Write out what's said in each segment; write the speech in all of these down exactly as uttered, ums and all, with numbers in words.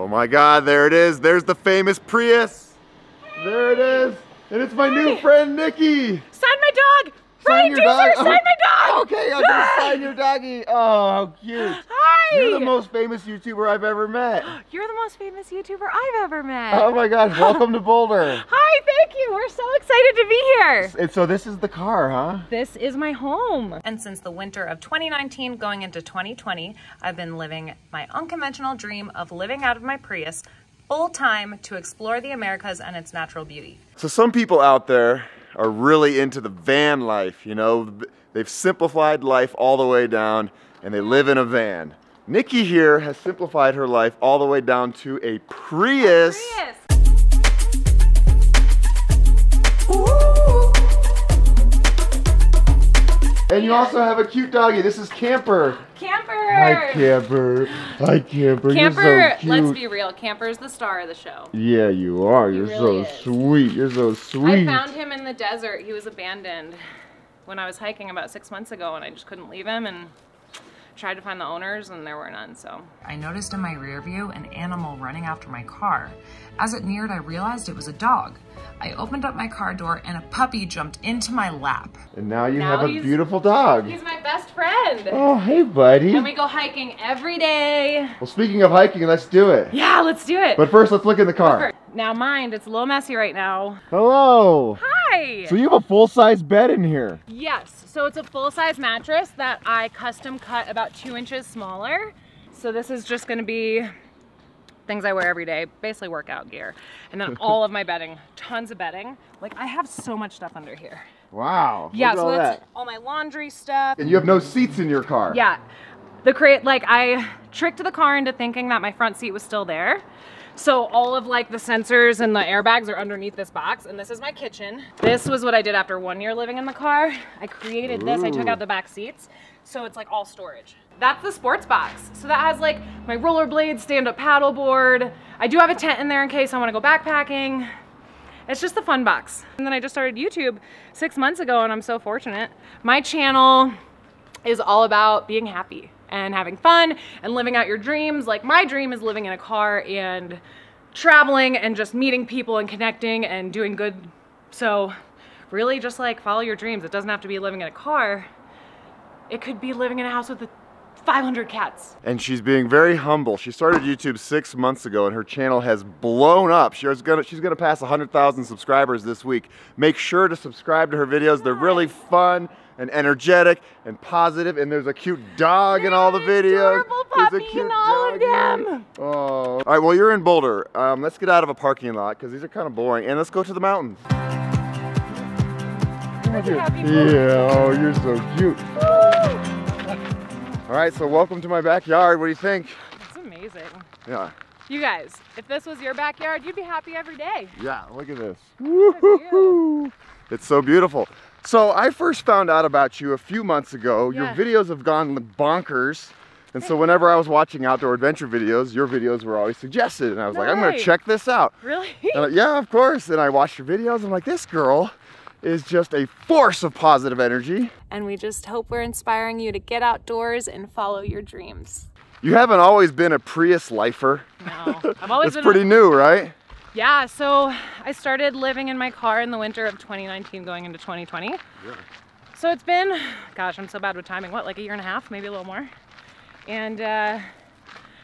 Oh my God, there it is. There's the famous Prius. Hey. There it is. And it's my hey. new friend, Nikki. Sign my dog. Sign Brody your dog. Oh. Sign my dog. Okay, I'm gonna sign your doggy. Oh, how cute. Hi. You're the most famous YouTuber I've ever met. You're the most famous YouTuber I've ever met. Oh my God, welcome to Boulder. Hi, thank you. We're so excited to be here. And so this is the car, huh? This is my home. And since the winter of twenty nineteen going into twenty twenty, I've been living my unconventional dream of living out of my Prius full time to explore the Americas and its natural beauty. So some people out there are really into the van life, you know? They've simplified life all the way down and they live in a van. Nikki here has simplified her life all the way down to a Prius. A Prius. And you also have a cute doggy. This is Camper. Camper! Hi, Camper. Hi, Camper. Camper, you're so cute. Let's be real. Camper's the star of the show. Yeah, you are. He you're really so is. sweet. You're so sweet. I found him in the desert. He was abandoned when I was hiking about six months ago, and I just couldn't leave him, and tried to find the owners, and there were none, so. I noticed in my rear view an animal running after my car. As it neared, I realized it was a dog. I opened up my car door and a puppy jumped into my lap. And now you now have a beautiful dog. He's my best friend. Oh, hey, buddy. And we go hiking every day. Well, speaking of hiking, let's do it. Yeah, let's do it. But first, let's look in the car. Now, mind, it's a little messy right now. Hello. Hi. So you have a full-size bed in here. Yes. So it's a full-size mattress that I custom cut about two inches smaller. So this is just going to be things I wear every day, basically workout gear. And then all of my bedding, tons of bedding. Like, I have so much stuff under here. Wow. Yeah, so all that's that. all my laundry stuff. And you have no seats in your car. Yeah. The crate, like, I tricked the car into thinking that my front seat was still there. So all of like the sensors and the airbags are underneath this box, and this is my kitchen. This was what I did after one year living in the car. I created Ooh. this, I took out the back seats. So it's like all storage. That's the sports box. So that has like my rollerblade, stand up paddle board. I do have a tent in there in case I wanna go backpacking. It's just the fun box. And then I just started YouTube six months ago, and I'm so fortunate. My channel is all about being happy and having fun and living out your dreams. Like, my dream is living in a car and traveling and just meeting people and connecting and doing good. So really just like follow your dreams. It doesn't have to be living in a car. It could be living in a house with five hundred cats. And she's being very humble. She started YouTube six months ago and her channel has blown up. She's gonna, she's gonna pass one hundred thousand subscribers this week. Make sure to subscribe to her videos. They're really fun and energetic and positive, and there's a cute dog there's in all the videos. There's a cute in all dog. Of them. Oh. All right, well, you're in Boulder. Um, let's get out of a parking lot because these are kind of boring, and let's go to the mountains. Yeah, oh, you're so cute. Woo! All right, so welcome to my backyard. What do you think? It's amazing. Yeah. You guys, if this was your backyard, you'd be happy every day. Yeah, look at this. Woo-hoo-hoo. It's so beautiful. So I first found out about you a few months ago. Yeah. Your videos have gone bonkers. And so whenever I was watching outdoor adventure videos, your videos were always suggested. And I was no like, way. I'm gonna check this out. Really? And I, yeah, of course. And I watched your videos. I'm like, this girl is just a force of positive energy. And we just hope we're inspiring you to get outdoors and follow your dreams. You haven't always been a Prius lifer. No, I've always been. It's pretty new, right? Yeah, so I started living in my car in the winter of twenty nineteen going into twenty twenty. Yeah. So it's been, gosh, I'm so bad with timing. What, like a year and a half, maybe a little more? And uh,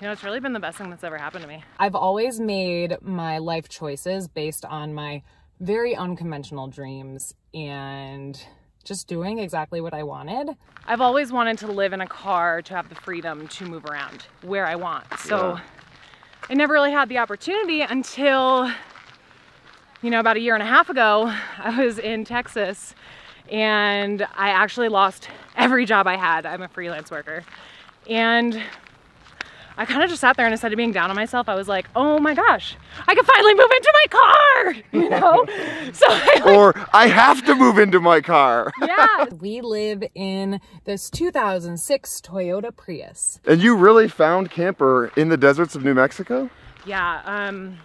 you know, it's really been the best thing that's ever happened to me. I've always made my life choices based on my very unconventional dreams and just doing exactly what I wanted. I've always wanted to live in a car, to have the freedom to move around where I want. So. Yeah. I never really had the opportunity until, you know, about a year and a half ago, I was in Texas and I actually lost every job I had. I'm a freelance worker. And I kind of just sat there, and instead of being down on myself, I was like, oh my gosh, I can finally move into my car, you know? So I, like, or I have to move into my car. Yeah. We live in this two thousand six Toyota Prius. And you really found Camper in the deserts of New Mexico? Yeah. Um,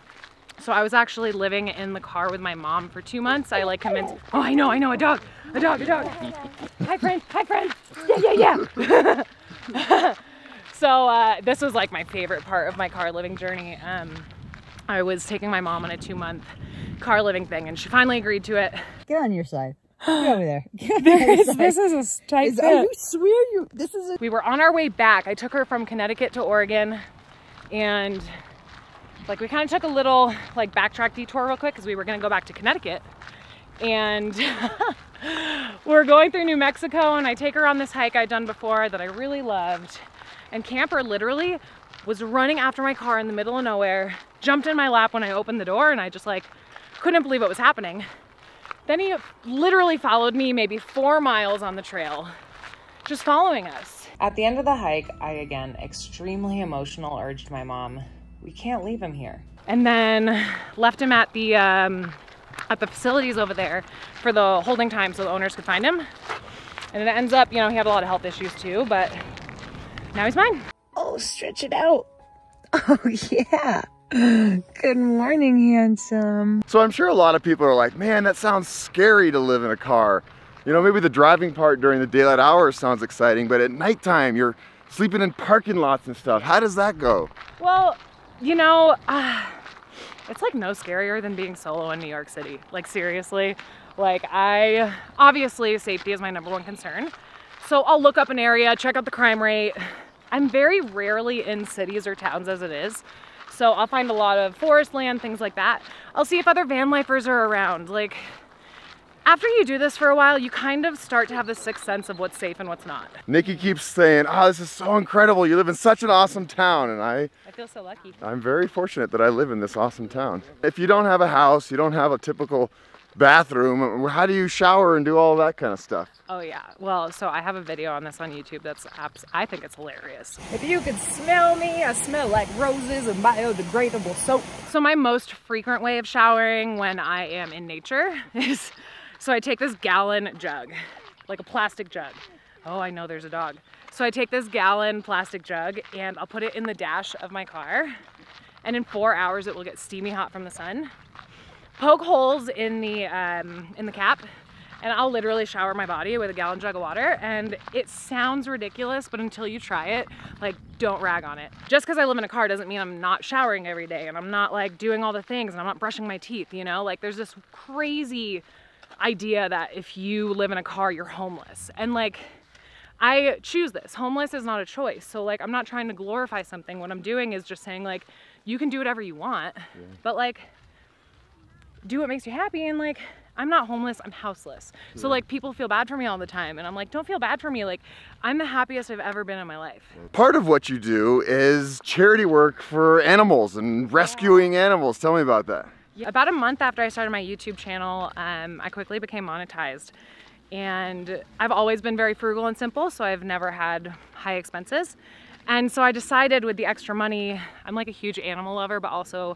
so I was actually living in the car with my mom for two months. I like convinced, oh, I know, I know, a dog, a dog, a dog. Hi, friend, hi, friend. Yeah, yeah, yeah. So uh, this was like my favorite part of my car living journey. Um, I was taking my mom on a two month car living thing and she finally agreed to it. Get on your side. Get over there. Get there is, this is a tight fit. I swear you, this is a... We were on our way back. I took her from Connecticut to Oregon and like we kind of took a little like backtrack detour real quick because we were going to go back to Connecticut. And we're going through New Mexico and I take her on this hike I'd done before that I really loved. And Camper literally was running after my car in the middle of nowhere, jumped in my lap when I opened the door and I just like couldn't believe what was happening. Then he literally followed me maybe four miles on the trail, just following us. At the end of the hike, I again, extremely emotional, urged my mom, we can't leave him here. And then left him at the, um, at the facilities over there for the holding time so the owners could find him. And it ends up, you know, he had a lot of health issues too, but now he's mine. Oh, stretch it out. Oh yeah. Good morning, handsome. So I'm sure a lot of people are like, man, that sounds scary to live in a car. You know, maybe the driving part during the daylight hours sounds exciting, but at nighttime, you're sleeping in parking lots and stuff. How does that go? Well, you know, uh, it's like no scarier than being solo in New York City. Like seriously, like I, obviously safety is my number one concern. So I'll look up an area, check out the crime rate. I'm very rarely in cities or towns as it is. So I'll find a lot of forest land, things like that. I'll see if other van lifers are around. Like after you do this for a while, you kind of start to have the sixth sense of what's safe and what's not. Nikki keeps saying, oh, this is so incredible. You live in such an awesome town. And I, I feel so lucky. I'm very fortunate that I live in this awesome town. If you don't have a house, you don't have a typical bathroom, how do you shower and do all that kind of stuff? Oh yeah, well, so I have a video on this on YouTube that's abs I think it's hilarious. If you could smell me, I smell like roses and biodegradable soap. So my most frequent way of showering when I am in nature is, so I take this gallon jug, like a plastic jug. Oh, I know there's a dog. So I take this gallon plastic jug and I'll put it in the dash of my car, and in four hours it will get steamy hot from the sun. Poke holes in the um, in the cap, and I'll literally shower my body with a gallon jug of water. And it sounds ridiculous, but until you try it, like, don't rag on it. Just because I live in a car doesn't mean I'm not showering every day, and I'm not like doing all the things, and I'm not brushing my teeth. You know, like there's this crazy idea that if you live in a car, you're homeless, and like I choose this. Homeless is not a choice. So like I'm not trying to glorify something. What I'm doing is just saying like you can do whatever you want, yeah. But like, do what makes you happy. And like, I'm not homeless, I'm houseless. Yeah. So like people feel bad for me all the time. And I'm like, don't feel bad for me. Like I'm the happiest I've ever been in my life. Part of what you do is charity work for animals and rescuing yeah. animals. Tell me about that. Yeah. About a month after I started my YouTube channel, um, I quickly became monetized. And I've always been very frugal and simple. So I've never had high expenses. And so I decided with the extra money, I'm like a huge animal lover, but also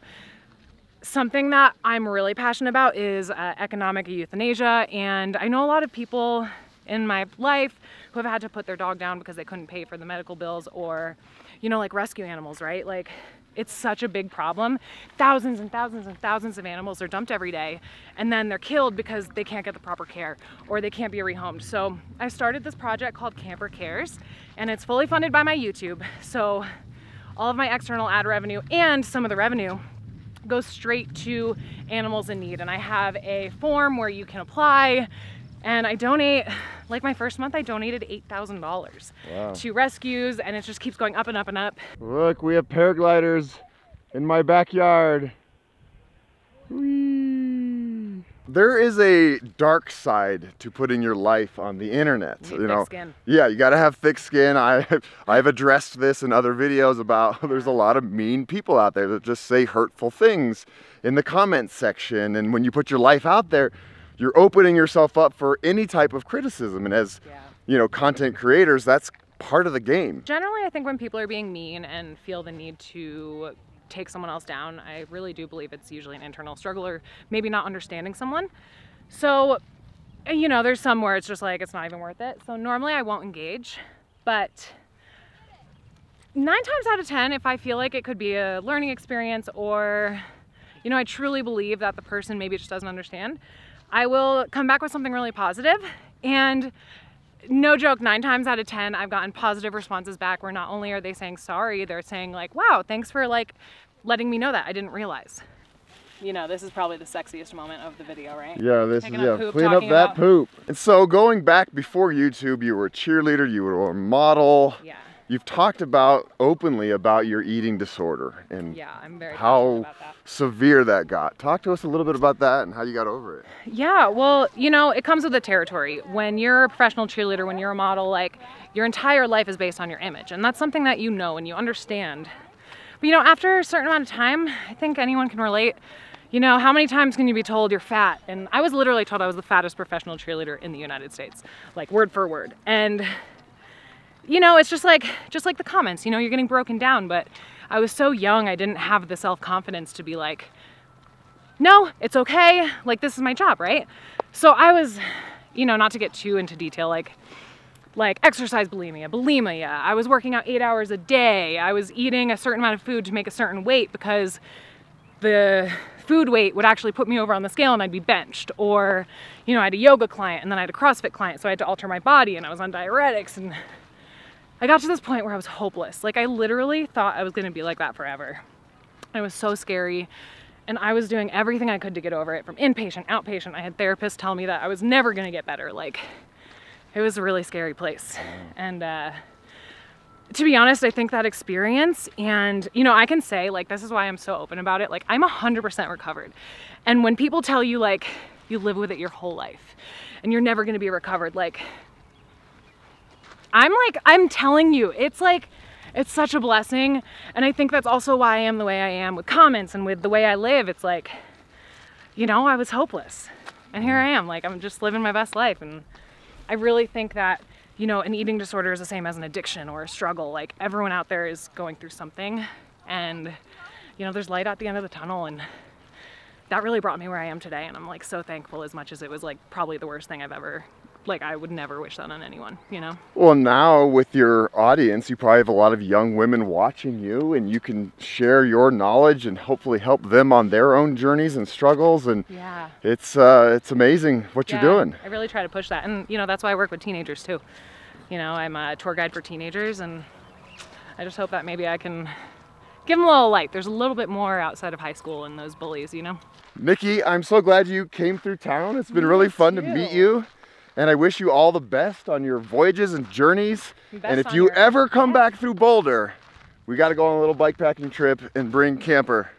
something that I'm really passionate about is uh, economic euthanasia. And I know a lot of people in my life who have had to put their dog down because they couldn't pay for the medical bills or, you know, like rescue animals, right? Like it's such a big problem. Thousands and thousands and thousands of animals are dumped every day and then they're killed because they can't get the proper care or they can't be rehomed. So I started this project called Camper Cares and it's fully funded by my YouTube. So all of my external ad revenue and some of the revenue goes straight to animals in need. And I have a form where you can apply and I donate, like my first month I donated eight thousand dollars wow. to rescues and it just keeps going up and up and up. Look, we have paragliders in my backyard. Whee. There is a dark side to putting your life on the internet. You, you know, thick skin. Yeah, you gotta have thick skin. I, I've addressed this in other videos about there's a lot of mean people out there that just say hurtful things in the comment section. And when you put your life out there, you're opening yourself up for any type of criticism. And as, yeah. you know, content creators, that's part of the game. Generally, I think when people are being mean and feel the need to take someone else down, I really do believe it's usually an internal struggle or maybe not understanding someone. So, you know, there's some where it's just like, it's not even worth it. So normally I won't engage, but nine times out of ten, if I feel like it could be a learning experience or, you know, I truly believe that the person maybe just doesn't understand, I will come back with something really positive. And no joke, nine times out of ten, I've gotten positive responses back where not only are they saying sorry, they're saying like, wow, thanks for like letting me know that. I didn't realize. You know, this is probably the sexiest moment of the video, right? Yeah, this Taking is, yeah, poop, clean up that about... poop. And so going back before YouTube, you were a cheerleader, you were a model. Yeah. You've talked about openly about your eating disorder and yeah, I'm very how about that. severe that got. Talk to us a little bit about that and how you got over it. Yeah, well, you know, it comes with the territory. When you're a professional cheerleader, when you're a model, like your entire life is based on your image. And that's something that you know and you understand. But you know, after a certain amount of time, I think anyone can relate. You know, how many times can you be told you're fat? And I was literally told I was the fattest professional cheerleader in the United States, like word for word. And you know, it's just like, just like the comments, you know, you're getting broken down, but I was so young, I didn't have the self-confidence to be like, no, it's okay. Like, this is my job, right? So I was, you know, not to get too into detail, like, like exercise bulimia, bulimia. I was working out eight hours a day. I was eating a certain amount of food to make a certain weight because the food weight would actually put me over on the scale and I'd be benched. Or, you know, I had a yoga client and then I had a CrossFit client, so I had to alter my body and I was on diuretics and... I got to this point where I was hopeless. Like I literally thought I was going to be like that forever. It was so scary. And I was doing everything I could to get over it, from inpatient, outpatient. I had therapists tell me that I was never going to get better. Like it was a really scary place. And, uh, to be honest, I think that experience and, you know, I can say like, this is why I'm so open about it. Like I'm a hundred percent recovered. And when people tell you like you live with it your whole life and you're never going to be recovered, like I'm like, I'm telling you, it's like, it's such a blessing. And I think that's also why I am the way I am with comments and with the way I live. It's like, you know, I was hopeless and here I am, like, I'm just living my best life. And I really think that, you know, an eating disorder is the same as an addiction or a struggle. Like everyone out there is going through something and, you know, there's light at the end of the tunnel. And that really brought me where I am today. And I'm like, so thankful, as much as it was like probably the worst thing I've ever like I would never wish that on anyone, you know? Well, now with your audience, you probably have a lot of young women watching you and you can share your knowledge and hopefully help them on their own journeys and struggles. And yeah, it's, uh, it's amazing what yeah, you're doing. I really try to push that. And you know, that's why I work with teenagers too. You know, I'm a tour guide for teenagers and I just hope that maybe I can give them a little light. There's a little bit more outside of high school and those bullies, you know? Nikki, I'm so glad you came through town. It's been Me really fun too. to meet you. And I wish you all the best on your voyages and journeys. Best and if you ever come back through Boulder, we got to go on a little bike packing trip and bring Camper.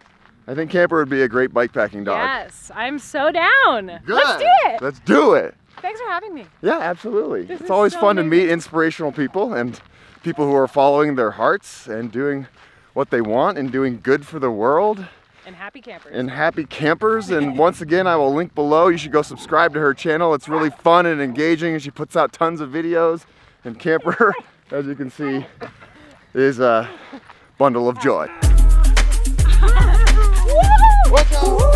I think Camper would be a great bike packing dog. Yes, I'm so down. Good. Let's do it. Let's do it. Thanks for having me. Yeah, absolutely. This it's always so fun amazing. to meet inspirational people and people who are following their hearts and doing what they want and doing good for the world. And happy campers. And happy campers. And once again, I will link below. You should go subscribe to her channel. It's really fun and engaging. And she puts out tons of videos. And Camper, as you can see, is a bundle of joy. What's up?